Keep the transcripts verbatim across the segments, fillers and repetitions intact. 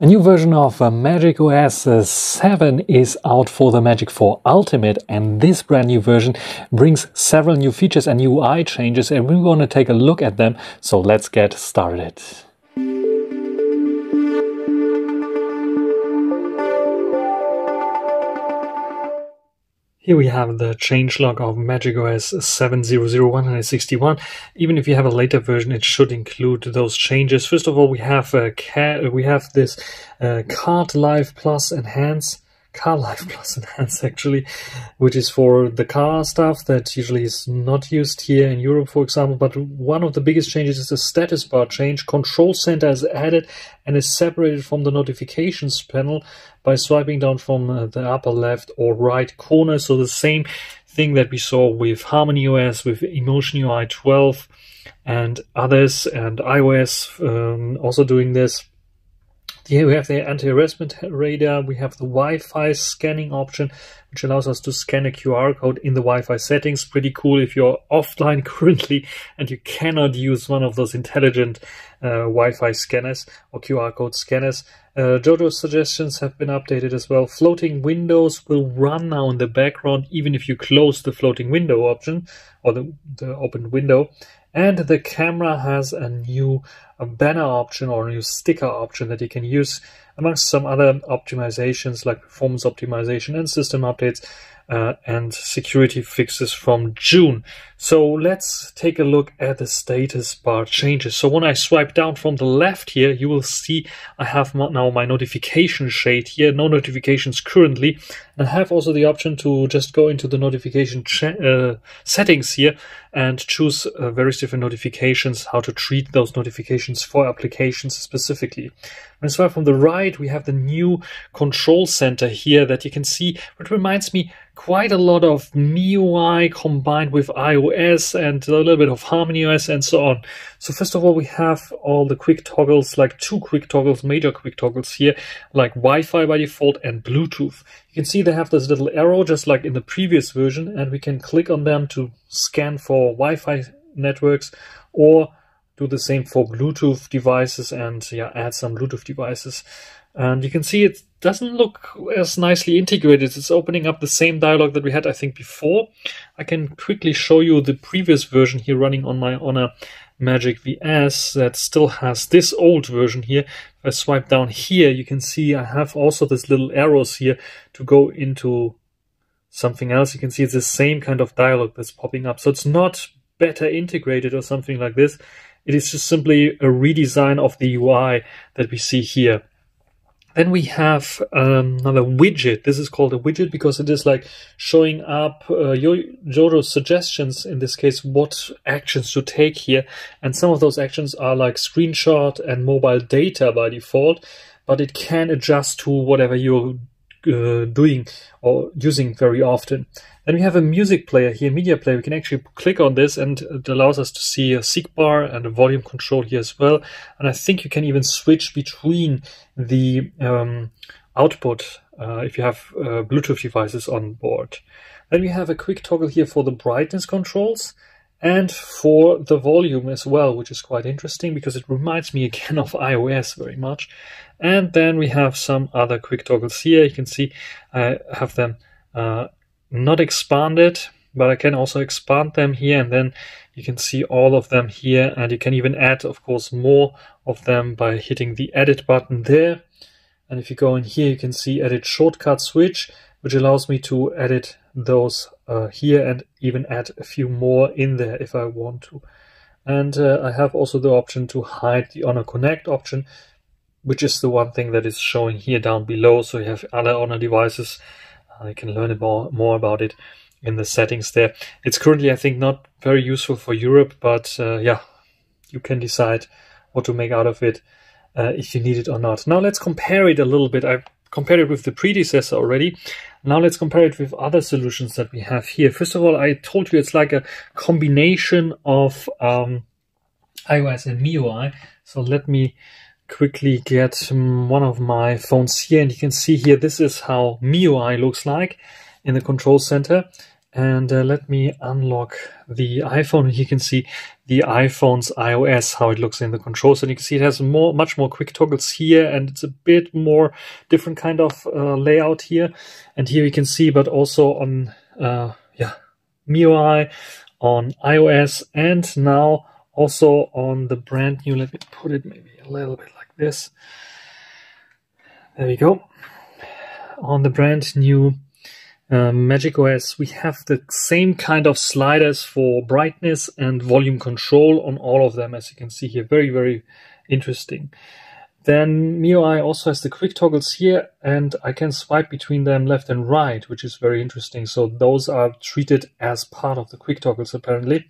A new version of MagicOS seven is out for the Magic four Ultimate, and this brand new version brings several new features and U I changes, and we're going to take a look at them, so let's get started. Here we have the changelog of MagicOS seven point oh point one sixty-one. Even if you have a later version, it should include those changes. First of all, we have uh, we have this uh, Card Life Plus Enhanced. Card Life Plus Enhanced, actually, which is for the car stuff that usually is not used here in Europe, for example. But one of the biggest changes is the status bar change. Control Center is added and is separated from the notifications panel by swiping down from uh, the upper left or right corner. So the same thing that we saw with HarmonyOS, with Emotion U I twelve and others, and iOS um, also doing this. Here we have the anti-harassment radar, we have the Wi-Fi scanning option, which allows us to scan a Q R code in the Wi-Fi settings. Pretty cool if you're offline currently and you cannot use one of those intelligent uh, Wi-Fi scanners or Q R code scanners. Uh, Jojo's suggestions have been updated as well. Floating windows will run now in the background, even if you close the floating window option or the, the open window. And the camera has a new a banner option or a new sticker option that you can use, amongst some other optimizations like performance optimization and system updates uh, and security fixes from June. So let's take a look at the status bar changes. So when I swipe down from the left here, you will see I have now my notification shade here, no notifications currently. And I have also the option to just go into the notification uh, settings here and choose uh, various different notifications, how to treat those notifications for applications specifically. And so from the right, we have the new control center here that you can see, which reminds me quite a lot of M I U I combined with iOS and a little bit of HarmonyOS and so on. So first of all, we have all the quick toggles, like two quick toggles, major quick toggles here, like Wi-Fi by default and Bluetooth. You can see they have this little arrow just like in the previous version, and we can click on them to scan for Wi-Fi networks or do the same for Bluetooth devices and yeah, add some Bluetooth devices. And you can see it doesn't look as nicely integrated. It's opening up the same dialog that we had, I think, before. I can quickly show you the previous version here running on my Honor Magic V S that still has this old version here. If I swipe down here, you can see I have also this little arrows here to go into something else. You can see it's the same kind of dialog that's popping up. So it's not better integrated or something like this. It is just simply a redesign of the U I that we see here. Then we have um, another widget. This is called a widget because it is like showing up uh, Jojo's suggestions, in this case, what actions to take here. And some of those actions are like screenshot and mobile data by default, but it can adjust to whatever you're Uh, doing or using very often. Then we have a music player here, media player. We can actually click on this and it allows us to see a seek bar and a volume control here as well. And I think you can even switch between the um, output uh, if you have uh, Bluetooth devices on board. Then we have a quick toggle here for the brightness controls and for the volume as well, which is quite interesting because it reminds me again of iOS very much. And then we have some other quick toggles here. You can see I have them uh, not expanded, but I can also expand them here, and then you can see all of them here, and you can even add, of course, more of them by hitting the edit button there. And if you go in here, you can see edit shortcut switch, which allows me to edit those uh, here and even add a few more in there if I want to. And uh, I have also the option to hide the Honor Connect option, which is the one thing that is showing here down below. So you have other Honor devices. I can learn about, more about it in the settings there. It's currently, I think, not very useful for Europe, but uh, yeah, you can decide what to make out of it uh, if you need it or not. Now let's compare it a little bit. I've compared it with the predecessor already. Now let's compare it with other solutions that we have here. First of all, I told you it's like a combination of um, iOS and M I U I. So let me quickly get one of my phones here. And you can see here, this is how M I U I looks like in the control center. And uh, let me unlock the iPhone. And you can see the iPhone's iOS, how it looks in the controls. And you can see it has more, much more quick toggles here, and it's a bit more different kind of uh, layout here. And here you can see, but also on uh, yeah, M I U I, on iOS, and now also on the brand new. Let me put it maybe a little bit like this. There we go. On the brand new Uh, Magic O S, we have the same kind of sliders for brightness and volume control on all of them, as you can see here. Very, very interesting. Then M I U I also has the quick toggles here, and I can swipe between them left and right, which is very interesting. So those are treated as part of the quick toggles apparently,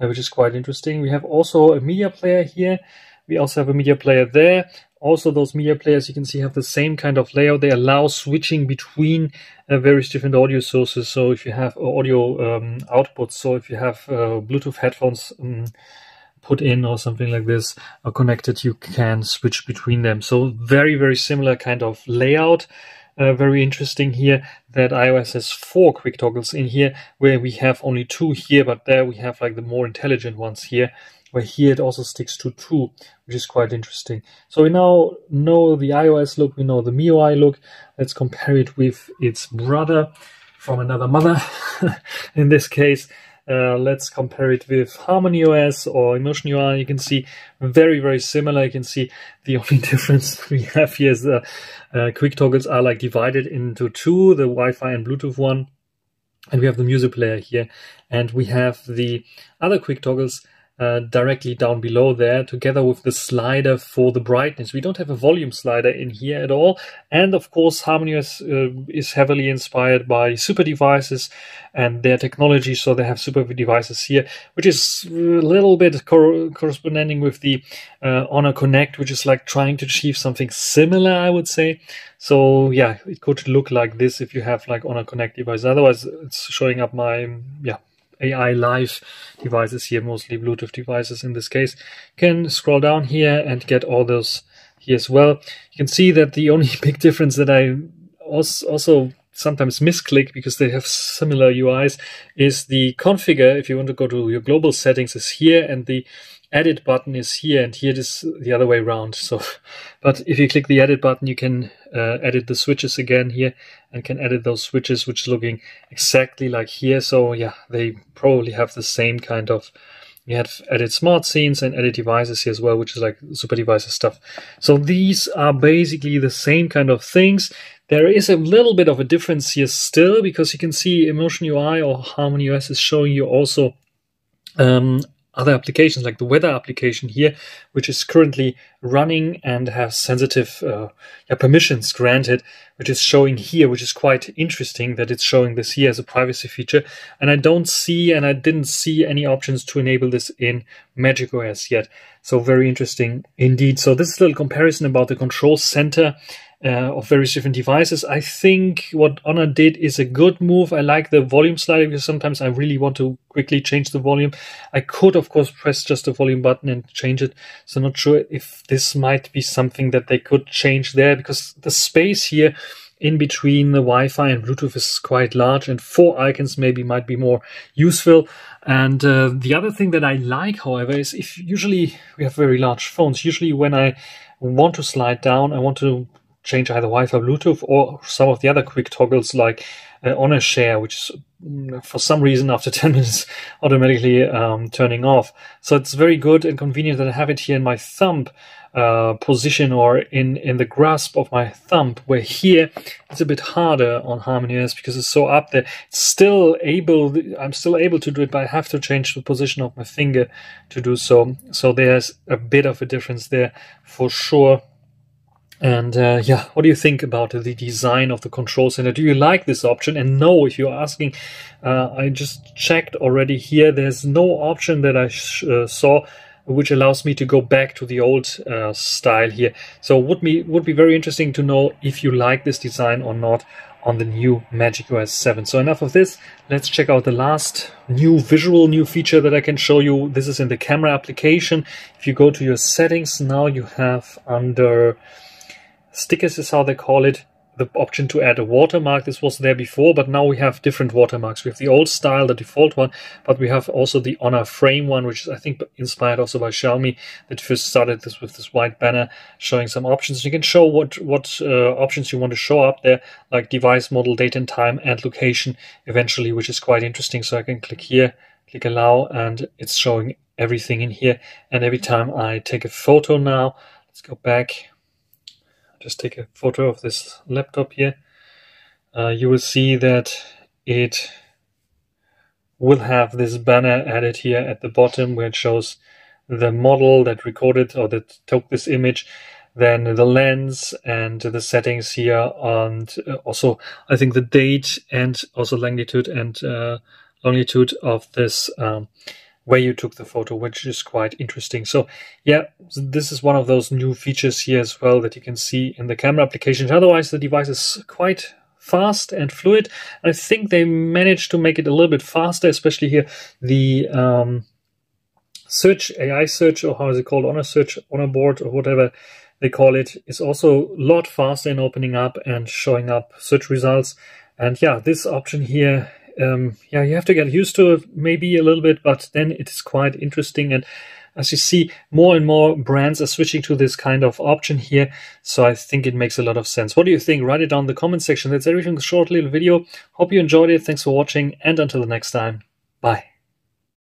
uh, which is quite interesting. We have also a media player here. We also have a media player there. Also, those media players, you can see, have the same kind of layout. They allow switching between uh, various different audio sources. So if you have audio um, outputs, so if you have uh, Bluetooth headphones um, put in or something like this, or connected, you can switch between them. So very, very similar kind of layout. Uh, very interesting here that iOS has four quick toggles in here, where we have only two here, but there we have like the more intelligent ones here, where here it also sticks to two, which is quite interesting. So we now know the iOS look, we know the M I U I look. Let's compare it with its brother from another mother. In this case, uh, let's compare it with HarmonyOS or Emotion U I. You can see very, very similar. You can see the only difference we have here is the uh, quick toggles are like divided into two, the Wi-Fi and Bluetooth one. And we have the music player here. And we have the other quick toggles Uh, directly down below there, together with the slider for the brightness. We don't have a volume slider in here at all. And of course, HarmonyOS uh, is heavily inspired by Super Devices and their technology, so they have Super Devices here, which is a little bit cor corresponding with the uh, Honor Connect, which is like trying to achieve something similar, I would say. So yeah, it could look like this if you have like Honor Connect devices. Otherwise, it's showing up my yeah. A I Live devices here, mostly Bluetooth devices in this case. Can scroll down here and get all those here as well. You can see that the only big difference that I also sometimes misclick, because they have similar U Is, is the configure. If you want to go to your global settings, is here, and the edit button is here, and here it is the other way around. So, but if you click the edit button, you can uh, edit the switches again here, and can edit those switches, which is looking exactly like here. So yeah, they probably have the same kind of, you have edit smart scenes and edit devices here as well, which is like Super Devices stuff. So these are basically the same kind of things. There is a little bit of a difference here still, because you can see Emotion U I or HarmonyOS is showing you also um, other applications, like the weather application here, which is currently running and has sensitive uh, yeah, permissions granted, which is showing here, which is quite interesting that it's showing this here as a privacy feature. And I don't see, and I didn't see any options to enable this in Magic O S yet. So very interesting indeed. So this is a little comparison about the control center Uh, of various different devices. I think what Honor did is a good move. I like the volume slider, because sometimes I really want to quickly change the volume. I could, of course, press just the volume button and change it. So I'm not sure if this might be something that they could change there, because the space here in between the Wi-Fi and Bluetooth is quite large, and four icons maybe might be more useful. And uh, the other thing that I like, however, is if usually we have very large phones, usually when I want to slide down, I want to change either Wi-Fi, Bluetooth, or some of the other quick toggles like uh, Honor Share, which is for some reason after ten minutes automatically um, turning off. So it's very good and convenient that I have it here in my thumb uh, position, or in, in the grasp of my thumb, where here it's a bit harder on HarmonyOS because it's so up there. It's still able, I'm still able to do it, but I have to change the position of my finger to do so. So there's a bit of a difference there for sure. And uh, yeah, what do you think about the design of the control center? Do you like this option? And no, if you're asking, uh, I just checked already here, there's no option that I sh uh, saw which allows me to go back to the old uh, style here. So would be, would be very interesting to know if you like this design or not on the new Magic O S seven. So enough of this, let's check out the last new visual, new feature that I can show you. This is in the camera application. If you go to your settings, now you have under... stickers is how they call it. the option to add a watermark. This was there before, but now we have different watermarks. We have the old style, the default one, but we have also the Honor frame one, which is, I think, inspired also by Xiaomi, that first started this with this white banner showing some options. You can show what, what uh, options you want to show up there, like device model, date and time, and location eventually, which is quite interesting. So I can click here, click allow, and it's showing everything in here. And every time I take a photo now, let's go back. Just take a photo of this laptop here. Uh, you will see that it will have this banner added here at the bottom where it shows the model that recorded or that took this image, then the lens and the settings here, and also I think the date and also longitude and uh, longitude of this um, where you took the photo, which is quite interesting. So yeah, this is one of those new features here as well that you can see in the camera application. Otherwise, the device is quite fast and fluid. I think they managed to make it a little bit faster, especially here the um, search, A I search, or how is it called, Honor search, Honor board, or whatever they call it, is also a lot faster in opening up and showing up search results. And yeah, this option here, Um, yeah, you have to get used to it maybe a little bit, but then it is quite interesting. And as you see, more and more brands are switching to this kind of option here. So I think it makes a lot of sense. What do you think? Write it down in the comment section. That's everything. Short little video. Hope you enjoyed it. Thanks for watching. And until the next time, bye.